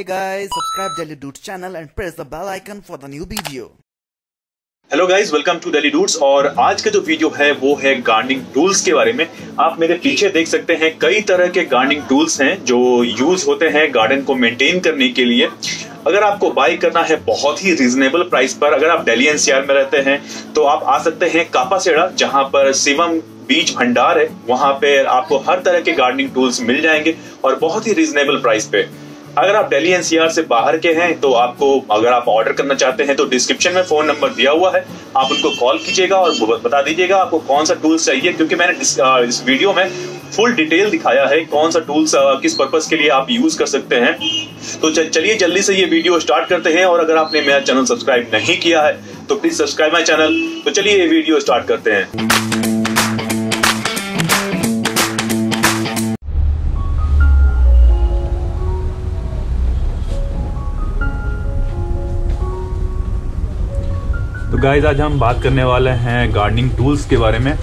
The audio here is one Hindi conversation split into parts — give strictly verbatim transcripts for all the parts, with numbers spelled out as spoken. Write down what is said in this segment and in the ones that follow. Hey guys, subscribe Delhi Dudes channel and press the bell icon for the new video. Hello guys, welcome to Delhi dudes. और आज का जो वीडियो है वो है गार्डनिंग टूल्स के बारे में। आप मेरे पीछे देख सकते हैं कई तरह के गार्डनिंग टूल्स हैं जो यूज होते हैं गार्डन को मेंटेन करने के लिए। अगर आपको बाय करना है बहुत ही रीजनेबल प्राइस पर, अगर आप दिल्ली एनसीआर में रहते हैं तो आप आ सकते हैं कापासेड़ा, जहां पर शिवम बीज भंडार है। वहां पे आपको हर तरह के गार्डनिंग टूल्स मिल जाएंगे और बहुत ही रीजनेबल प्राइस पे। अगर आप दिल्ली एनसीआर से बाहर के हैं तो आपको, अगर आप ऑर्डर करना चाहते हैं तो डिस्क्रिप्शन में फोन नंबर दिया हुआ है, आप उनको कॉल कीजिएगा और बता दीजिएगा आपको कौन सा टूल्स चाहिए, क्योंकि मैंने इस वीडियो में फुल डिटेल दिखाया है कौन सा टूल्स किस पर्पस के लिए आप यूज कर सकते हैं। तो चलिए जल्दी से ये वीडियो स्टार्ट करते हैं। और अगर आपने मेरा चैनल सब्सक्राइब नहीं किया है तो प्लीज सब्सक्राइब माई चैनल। तो चलिए ये वीडियो स्टार्ट करते हैं। गाइज, आज हम बात करने वाले हैं गार्डनिंग टूल्स के बारे में।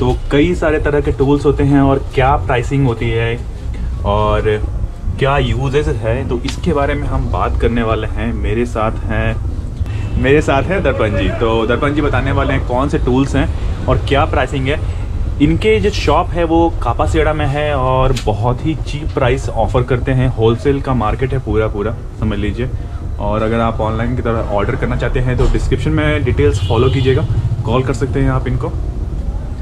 तो कई सारे तरह के टूल्स होते हैं और क्या प्राइसिंग होती है और क्या यूजेस है, तो इसके बारे में हम बात करने वाले हैं। मेरे साथ हैं मेरे साथ है दर्पण जी। तो दर्पण जी बताने वाले हैं कौन से टूल्स हैं और क्या प्राइसिंग है। इनके जो शॉप है वो कापासेड़ा में है और बहुत ही चीप प्राइस ऑफ़र करते हैं। होलसेल का मार्केट है पूरा पूरा, समझ लीजिए। और अगर आप ऑनलाइन की तरह ऑर्डर करना चाहते हैं तो डिस्क्रिप्शन में डिटेल्स फॉलो कीजिएगा, कॉल कर सकते हैं आप इनको।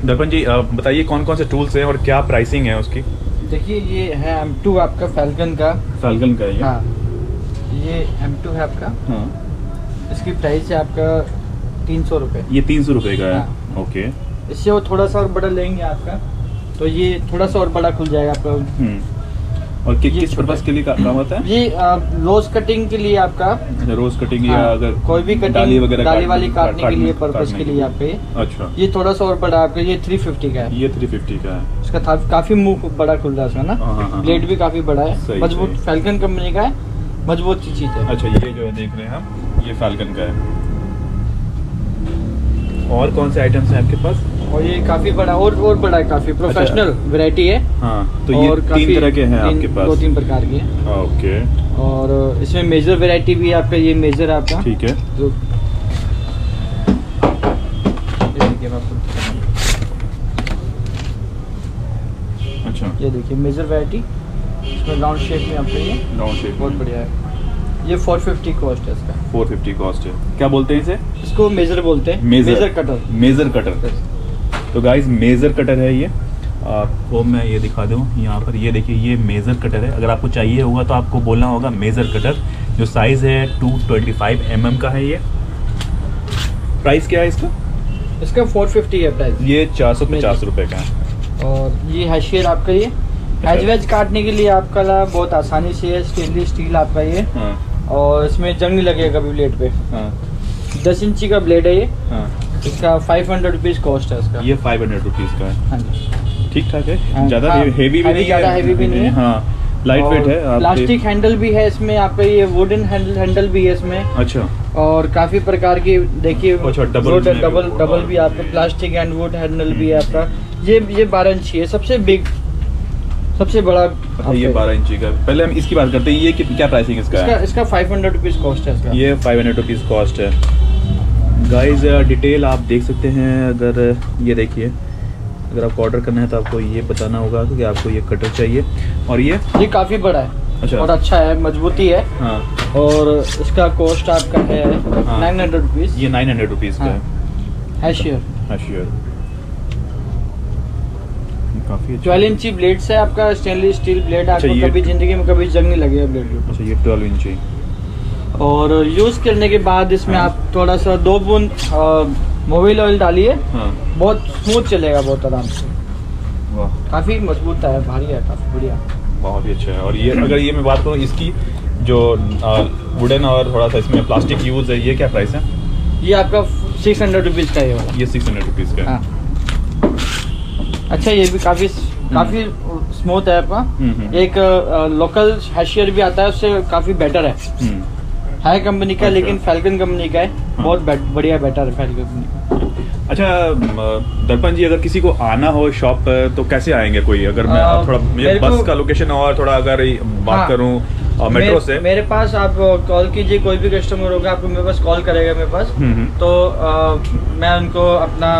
दर्पण जी बताइए कौन कौन से टूल्स हैं और क्या प्राइसिंग है उसकी। देखिए ये है एम टू आपका फैल्कन का फैल्कन का ये हाँ। ये एम टू है आपका हाँ। इसकी प्राइस है आपका तीन सौ रुपये। ये तीन सौ रुपये का है हाँ। ओके, इससे वो थोड़ा सा और बड़ा लेंगे आपका, तो ये थोड़ा सा और बड़ा खुल जाएगा आपका। और कि, किस पर्पस के लिए काम होता है ये? रोज कटिंग के लिए आपका, रोज कटिंग या अगर कोई भी कटिंग डाली वगैरह डाली वाली काटने के लिए पर्पस के लिए आपके। अच्छा, ये थोड़ा सा और बड़ा आपका, ये तीन सौ पचास का है। ये तीन सौ पचास का है, उसका काफी मुंह बड़ा खुल रहा है उसका ना, ब्लेड भी काफी बड़ा है, मजबूत। फैल्कन कंपनी का है, मजबूत चीज है। अच्छा, ये जो है देख रहे हैं हम, ये फैल्कन का है। और कौन से आइटम्स हैं आपके पास? और ये काफी बड़ा और और बड़ा है, काफी प्रोफेशनल वैरायटी है हाँ। तो ये और तीन तरह के हैं आपके पास, दो तीन प्रकार के हैं ओके। और इसमें मेजर वैरायटी भी है आपका, ये मेजर आपका ठीक है। जो अच्छा, ये देखिए मेजर वैरायटी, इसमें राउंड शेप में आपका, ये राउंड शेप बहुत बढ़िया है। ये चार सौ पचास कॉस्ट है इसका, चार सौ पचास कॉस्ट है। क्या बोलते हैं इसे? इसको मेजर बोलते हैं, मेजर कटर। मेजर कटर तो गाइज मेज़र कटर है ये। आपको मैं ये दिखा दूँ यहाँ पर, ये देखिए ये मेज़र कटर है। अगर आपको चाहिए होगा तो आपको बोलना होगा मेज़र कटर। जो साइज़ है दो सौ पच्चीस एम एम का है ये। प्राइस क्या है इसका? इसका चार सौ पचास है प्राइस। ये चार सौ पचास रुपये का है। और ये हैशियर आपका, ये हैज वेज काटने के लिए आपका ला बहुत आसानी से है, स्टेनलेस स्टील आपका ये हाँ। और इसमें जंग नहीं लगेगा कभी ब्लेड पे हाँ। दस इंची का ब्लेड है ये हाँ। इसका फाइव हंड्रेड रुपीज कॉस्ट है इसका। ये फाइव हंड्रेड रुपीज का है हाँ। ठीक ठाक है, ज़्यादा हेवी भी नहीं है हाँ, लाइट वेट है। प्लास्टिक हैंडल भी है इसमें आपका, ये वुडन हैंडल भी है इसमें। अच्छा, और काफी प्रकार की देखिए, डबल डबल डबल भी आपका, प्लास्टिक एंड वुड हैंडल भी है आपका। ये ये बारह इंची है, सबसे बिग सबसे बड़ा अच्छा। ये बारह इंची का, पहले हम इसकी बात करते हैं। ये क्या प्राइसिंग इसका, इसका है? इसका फाइव हंड्रेड रुपीज़ कॉस्ट है इसका। ये फाइव हंड्रेड रुपीज़ कॉस्ट है। गाइज डिटेल आप देख सकते हैं। अगर ये देखिए, अगर आपको ऑर्डर करना है तो आपको ये बताना होगा कि आपको ये कटर चाहिए। और ये ये काफ़ी बड़ा है अच्छा। और अच्छा है, मजबूती है हाँ। और इसका कॉस्ट आपका है नाइन हंड्रेड रुपीज़। ये नाइन हंड्रेड रुपीज़ का है। ट्वेल्व इंची ब्लेड है आपका, स्टेनलेस स्टील ब्लेड, आपको कभी जिंदगी में कभी जंग नहीं लगेगा ब्लेड। अच्छा, ये ट्वेल्व इंची। और यूज करने के बाद इसमें हाँ। आप थोड़ा सा दो बूंद मोबिल ऑयल डालिए हाँ। बहुत स्मूथ चलेगा, बहुत आराम से, काफी मजबूत है, भारी है, काफी बढ़िया, बहुत ही अच्छा है। और ये अगर ये मैं बात करूँ इसकी जो वुडन और थोड़ा सा इसमें प्लास्टिक यूज है, ये क्या प्राइस है? ये आपका सिक्स हंड्रेड रुपीज का है। ये सिक्स हंड्रेड रुपीज का है। अच्छा, ये भी काफी काफी स्मूथ है आपका। एक लोकल हैशियर भी आता है, उससे काफी बेटर है, है कंपनी का अच्छा। लेकिन फैल्कन कंपनी का है हाँ। बहुत बेट, बढ़िया बेटर है फैल्कन कंपनी का। अच्छा दर्पण जी, अगर किसी को आना हो शॉप पर तो कैसे आएंगे? कोई अगर मैं आ, थोड़ा मुझे बस का लोकेशन और थोड़ा अगर बात हाँ। करूँ और मेट्रो से मेरे पास आप कॉल कीजिए, कोई भी कस्टमर होगा आपको मेरे पास कॉल करेगा मेरे पास, तो आ, मैं उनको अपना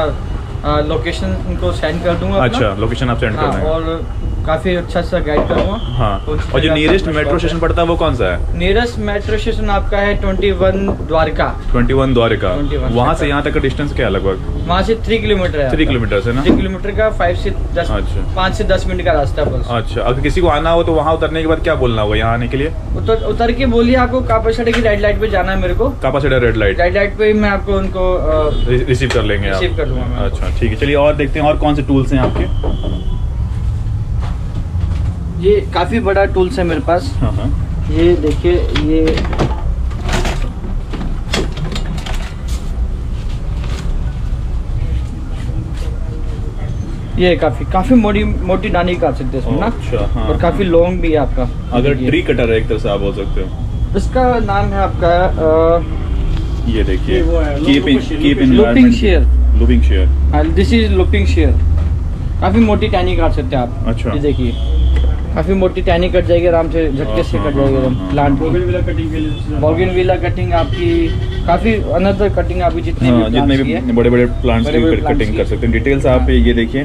आ, लोकेशन उनको सेंड कर दूंगा। अच्छा, लोकेशन आप सेंड हाँ, कर देंगे और काफ़ी अच्छा सा गाइड करूँगा। हाँ, और जो नियरेस्ट मेट्रो स्टेशन पड़ता है वो कौन सा है? नियरेस्ट मेट्रो स्टेशन आपका है twenty one Dwarka. Twenty one Dwarka. वहाँ से यहाँ तक का डिस्टेंस क्या है लगभग? वहाँ से थ्री किलोमीटर है। थ्री किलोमीटर से ना? थ्री किलोमीटर का फाइव से दस पाँच से दस मिनट का रास्ता है बस। अच्छा, अगर किसी को आना हो तो वहाँ उतरने के बाद क्या बोलना होगा यहाँ आने के लिए? उतर उतर के बोलिए आपको कापाशेरा की रेड लाइट पे जाना है मेरे को। Kapashera red light, red light पे मैं आपको उनको रिसीव कर लेंगे। रिसीव कर लूँगा। अच्छा ठीक है, चलिए और देखते हैं और कौन से टूल्स हैं आपके? ये काफ़ी बड़ा टूल्स है मेरे पास। हाँ हाँ, ये देखिए, ये ये काफ़ी काफ़ी मोटी मोटी डानी काट सकते हैं इसमें ना। अच्छा हाँ, और काफ़ी लॉन्ग भी है आपका। अगर ट्री कटर है एक तरह से आप बोल सकते हो। इसका नाम है आपका आ, ये देखिए lopping shear. Lopping shear, this is lopping shear. काफी मोटी टहनी काट सकते हैं आप। अच्छा, ये देखिए काफी मोटी टहनी कट जाएगी आराम से, झटके से कट जाएगी एकदम प्लांट। बोगनविला कटिंग के लिए, बोगनविला कटिंग आपकी काफी अनदर कटिंग आपकी जितने भी जितने भी बड़े बड़े प्लांट्स की कटिंग कर सकते हैं। डिटेल्स आप ये देखिए।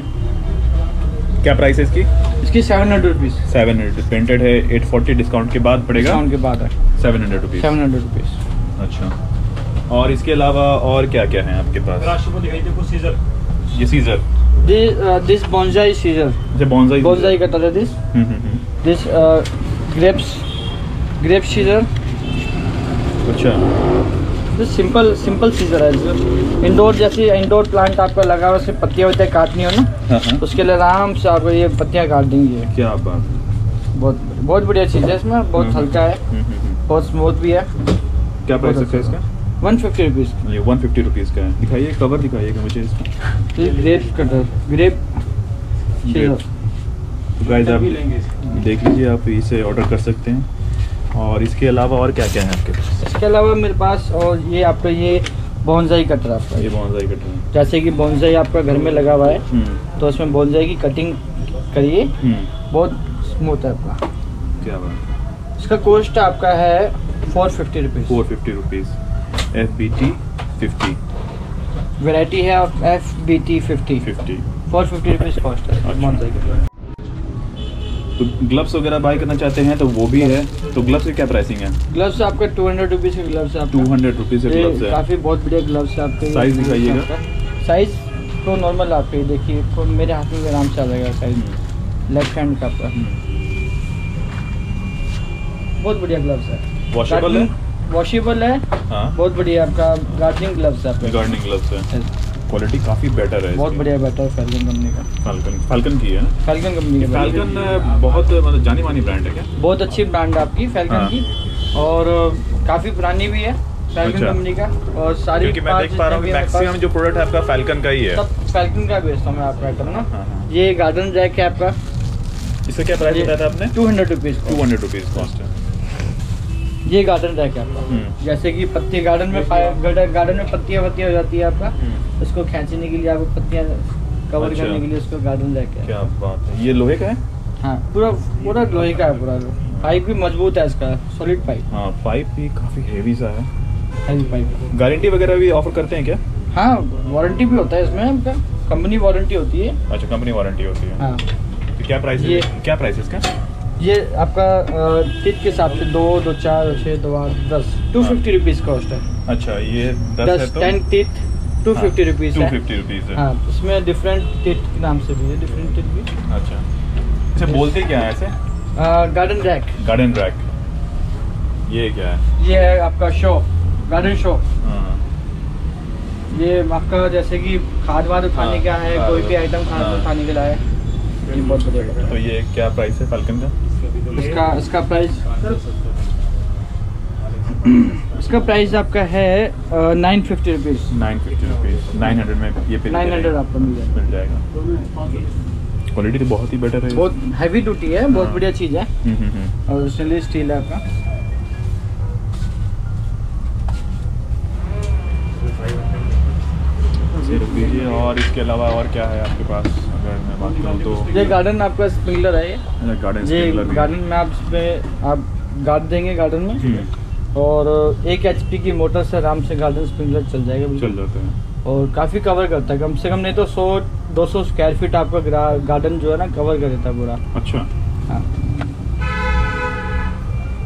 क्या प्राइस है इसकी? इसकी seven hundred rupees. Seven hundred printed है, एट फोर्टी डिस्काउंट के बाद पड़ेगा। डिस्काउंट के बाद है seven hundred rupees. Seven hundred rupees. अच्छा, और इसके अलावा और क्या क्या है आपके पास? राष्ट्रपति देखो सीजर, ये scissor this bonsai scissor, bonsai bonsai का तरह। This this grapes, grape scissor. अच्छा, दिस सिंपल सिंपल सीजर है। इंडोर जैसे इंडोर प्लांट आपका लगा हुआ, उसमें पत्तियाँ होती है काटनी हो ना, उसके लिए आराम से आपको ये पत्तियाँ काट देंगे। क्या बात, बहुत बहुत बढ़िया चीज़ है। इसमें बहुत हल्का है, बहुत स्मूथ भी है। क्या प्राइस है इसका? One fifty rupees. ये वन फिफ्टी रुपीज़ का है। दिखाइए कवर, दिखाइएगा मुझे इसका। ये ग्रेप कटर, ग्रेप ग्रेप तो गाइस आप देख लीजिए, आप इसे ऑर्डर कर सकते हैं। और इसके अलावा और क्या क्या है आपके पास? इसके अलावा मेरे पास और ये आपका ये बोनजाई कटर, आपका ये बोनजाई कटर। जैसे कि बोनजाई आपका घर में लगा हुआ है तो उसमें बोनजाई की कटिंग करिए, बहुत स्मूथ है आपका। क्या बात, इसका कॉस्ट आपका है four fifty rupees. Four fifty rupees. F B T fifty variety है of F B T fifty. Four fifty rupees cost है। अच्छा, तो ग्लव्स वगैरह बाय करना चाहते हैं तो वो भी है। तो ग्लव्स की क्या प्राइसिंग है? ग्लव्स आपका टू हंड्रेड रुपीज़ के ग्लव्स है। टू हंड्रेड रुपीज़ के ग्लव्स है, काफ़ी बहुत बढ़िया ग्लव्स है आपके। साइज़ दिखाइएगा। साइज़ तो नॉर्मल आपके देखिए, मेरे हाथ में आराम से आ जाएगा साइज। लेफ्ट हैंड का आपका बहुत बढ़िया ग्लव्स है। वॉशेबल है, वॉशेबल है हाँ। बहुत बढ़िया आपका गार्डनिंग ग्लव्स है। गार्डनिंग ग्लव्स है, क्वालिटी काफ़ी बेटर है। बहुत बढ़िया बेटर है। फाल्कन कंपनी का, फाल्कन फाल्कन की है ना? फाल्कन कंपनी का। फाल्कन बहुत मतलब जानी मानी ब्रांड है क्या? बहुत अच्छी ब्रांड है आपकी फाल्कन हाँ। की, और काफ़ी पुरानी भी है फाल्कन कंपनी का। और सारी मैं देख पा रहा हूँ मैक्सिमम जो प्रोडक्ट है आपका फाल्कन का ही है। सब फाल्कन का बेचता हूँ मैं आपका आइटम ना। ये गार्डन जैक है आपका। इसका क्या प्राइस बताया था आपने? Two hundred rupees. Two hundred rupees cost है। ये गार्डन रैक है आपका। जैसे कि पत्ती गार्डन में गार्डन में पत्तियाँ पत्तियाँ हो जाती है आपका, उसको खींचने के लिए आपको पत्तियाँ कवर अच्छा। करने के लिए उसको गार्डन रैक है। क्या बात है, ये लोहे का है? हाँ, पूरा पूरा लोहे का है। पूरा पाइप भी मजबूत है इसका, सॉलिड पाइप। हाँ, पाइप भी काफ़ी हेवी सा है। Heavy pipe. गारंटी वगैरह भी ऑफर करते हैं क्या? हाँ, वारंटी भी होता है इसमें आपका, कंपनी वारंटी होती है। अच्छा, कंपनी वारंटी होती है। हाँ, तो क्या प्राइस है? क्या प्राइस है इसका? ये आपका किट के हिसाब से दो दो चार छः दो आठ दस टू फिफ्टी रुपीज़ कॉस्ट है। अच्छा, ये दस, दस है तो टेन टिट टू फिफ्टी रुपीज़ है। हाँ, इसमें डिफरेंट टिट के नाम से भी है, डिफरेंट टिट भी। अच्छा, इसे बोलते क्या है ऐसे? Garden rack. गार्डन रैक ये क्या है? ये है आपका शो, गार्डन शो। ये आपका जैसे कि खाद वाद उठाने का है, कोई भी आइटम खाद उठाने के लाए। ये बहुत बढ़िया। तो ये क्या प्राइस है फाल्कन का? इसका इसका प्राइस इसका प्राइस आपका है nine fifty rupees. Nine fifty rupees nine hundred में ये नाइन हंड्रेड आपको मिल जाएगा। क्वालिटी तो बहुत ही बेटर है, बहुत हैवी ड्यूटी है, बहुत बढ़िया चीज़ है। और स्टेनलेस स्टील है आपका। और इसके अलावा और क्या है आपके पास? अगर मैं बात करूँ तो ये गार्डन आपका स्प्रिंकलर है। ये गार्डन, ये गार्डन में आप इसमें आप गाड़ देंगे गार्डन में, और एक एचपी की मोटर से आराम से गार्डन स्प्रिंकलर चल जाएगा, चल जाता है और काफ़ी कवर करता है। कम से कम नहीं तो सौ दो सौ स्क्वायर फीट आपका गार्डन जो है ना कवर कर देता है पूरा। अच्छा हाँ,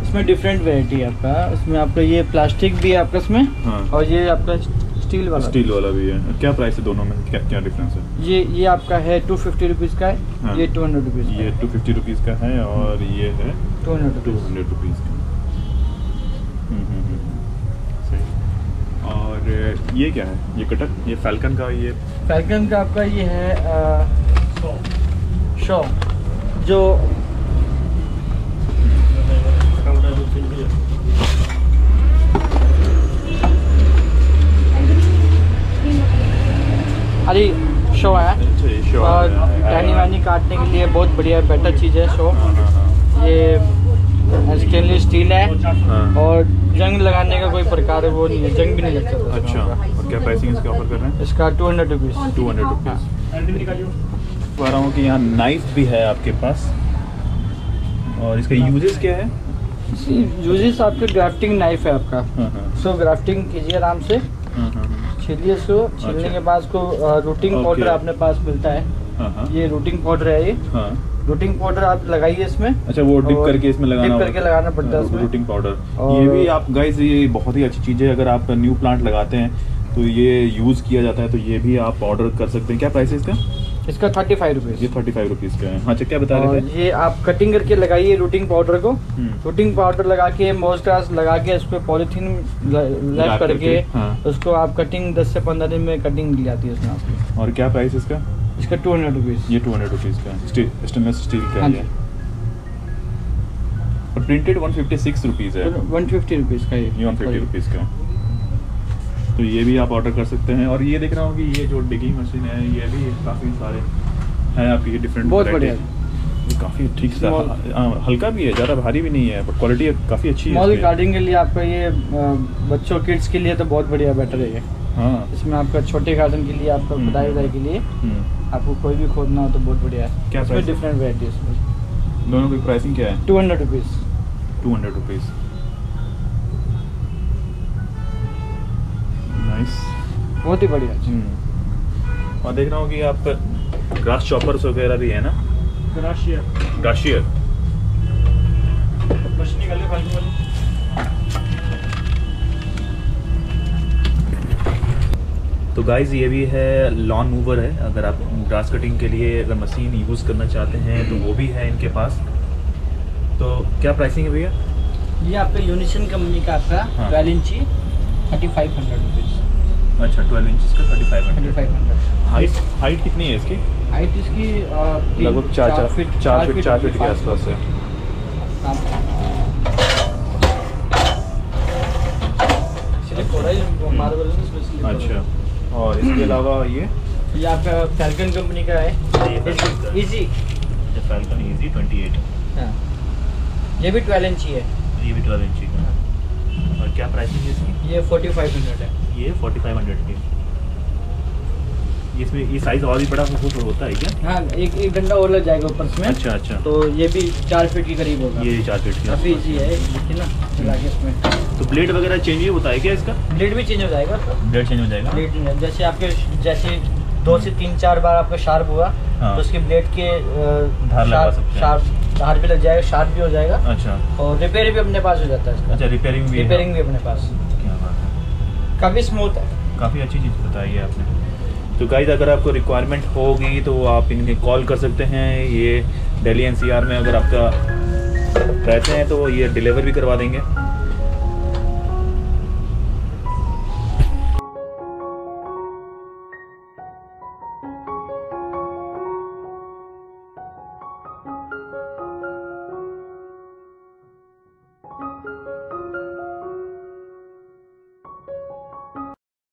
इसमें डिफरेंट वेराइटी है आपका। इसमें आपका ये प्लास्टिक भी है आपका इसमें, हाँ। और ये आपका स्टील वाला स्टील वाला भी है। क्या प्राइस है दोनों में, क्या क्या डिफरेंस है? ये ये आपका है टू फिफ्टी रुपीज़ का है, हाँ। ये टू हंड्रेड रुपीज़, ये टू फिफ्टी रुपीज़ का है और ये है two hundred two hundred rupees का। और ये क्या है, ये कटक, ये फैल्कन का, ये फैल्कन का आपका ये है शॉ, जो अरे शो है, और टहनी वानी काटने के लिए बहुत बढ़िया बेटर चीज़ है शो। ये स्टेनलेस स्टील है और जंग लगाने का कोई प्रकार है वो नहीं है, जंग भी नहीं लगता। अच्छा, और क्या प्राइसिंग इसका ऑफर कर रहे हैं? इसका two hundred rupees two hundred rupees. आ रहा हूँ कि यहाँ नाइफ भी है आपके पास, और इसका यूजेस क्या है? यूजेस आपके ग्राफ्टिंग नाइफ है आपका, सो ग्राफ्टिंग कीजिए आराम से, छिलिए इसको, छिलने के बाद को रूटिंग पाउडर आपने पास मिलता है, ये रूटिंग पाउडर है ये, हाँ। रूटिंग पाउडर आप लगाइए इसमें। अच्छा, वो डिप करके इसमें लगाना करके लगाना पड़ता है इसमें रूटिंग पाउडर। ये भी आप गाइस, ये बहुत ही अच्छी चीज़ है, अगर आप न्यू प्लांट लगाते हैं तो ये यूज़ किया जाता है, तो ये भी आप ऑर्डर कर सकते हैं। क्या प्राइस है इसका? इसका थर्टी फाइव रुपीज़, ये थर्टी फाइव रुपीज़ का है। अच्छा, क्या बता रहे थे? ये आप कटिंग करके लगाइए रूटिंग पाउडर को, रूटिंग पाउडर लगा के मोज ग्रास लगा के उस पर पॉलीथीन लैप करके, हाँ। उसको आप कटिंग दस से पंद्रह दिन में कटिंग मिल जाती है उसमें आपको। और क्या प्राइस इसका? इसका टू हंड्रेड रुपीज़, ये टू हंड्रेड रुपीज़ का है, स्टेनलेस स्टील का है, और printed one fifty six rupees है, वन फिफ्टी रुपीज़ का, ये वन फिफ्टी रुपीज़ का, तो ये भी आप ऑर्डर कर सकते हैं। और ये देख रहा हूँ कि ये जो डिगिंग मशीन है, ये भी काफ़ी सारे हैं आपकी, ये डिफरेंट बहुत बढ़िया, काफ़ी ठीक सा हल्का भी है, ज़्यादा भारी भी नहीं है, बट क्वालिटी काफ़ी अच्छी है। स्मॉल गार्डनिंग के लिए आपका ये बच्चों किड्स के लिए तो बहुत बढ़िया बेटर है ये, हाँ। इसमें आपका छोटे गार्डन के लिए, आपका खुदाई उदाई के लिए आपको कोई भी खोदना हो तो बहुत बढ़िया है। क्या इसमें डिफरेंट वैरायटी है, इसमें दोनों की प्राइसिंग क्या है? Two hundred rupees two hundred rupees बहुत ही बढ़िया। और देख रहा हूँ कि आप ग्रास चॉपर्स वगैरह भी है ना, ग्राशियर ग्राशियर तो गाइज ये भी है, लॉन मूवर है, अगर आप ग्रास कटिंग के लिए अगर मशीन यूज़ करना चाहते हैं तो वो भी है इनके पास। तो क्या प्राइसिंग है भैया? ये आपका यूनिशन कंपनी का आपका ट्वेल्व इंची थर्टी फाइव हंड्रेड रुपीज़। अच्छा, ट्वेल्व इंच का thirty five hundred. Height height कितनी है इसकी? हाइट इसकी लगभग चार चार फीट चार फीट चार फीट के आसपास है। अच्छा, और इसके अलावा ये ये आपका फैल्कन कंपनी का है, इजी फैल्कन इजी अट्ठाईस, ये भी ट्वेल्व इंच ही है, ये भी ट्वेल्व इंच का। और क्या प्राइस है इसकी? ये पैंतालीस सौ है, ये पैंतालीस सौ के। इसमें ये साइज और भी बड़ा होता है क्या? हाँ, एक एक डंडा और लग जाएगा ऊपर इसमें। अच्छा अच्छा, तो ये भी चार फीट के करीब होगा, ये चार फीट के काफ़ी इजी है, देखिए ना चला के इसमें। तो ब्लेड वगैरह चेंज भी होता है क्या इसका? ब्लेड भी चेंज हो जाएगा, ब्लेड चेंज हो जाएगा ब्लेड जैसे आपके जैसे दो से तीन चार बार आपका शार्प हुआ तो उसके ब्लेड के धार लगा सकते हैं, शार्प धार भी लग जाएगा, शार्प भी हो जाएगा। अच्छा, और रिपेयर भी अपने पास हो जाता है इसका। अच्छा, रिपेयरिंग भी रिपेयरिंग भी अपने पास, काफ़ी स्मूथ है, काफ़ी अच्छी चीज़ बताई है आपने। तो गाइज अगर आपको रिक्वायरमेंट होगी तो आप इनके कॉल कर सकते हैं, ये दिल्ली एनसीआर में अगर आपका रहते हैं तो ये डिलीवर भी करवा देंगे।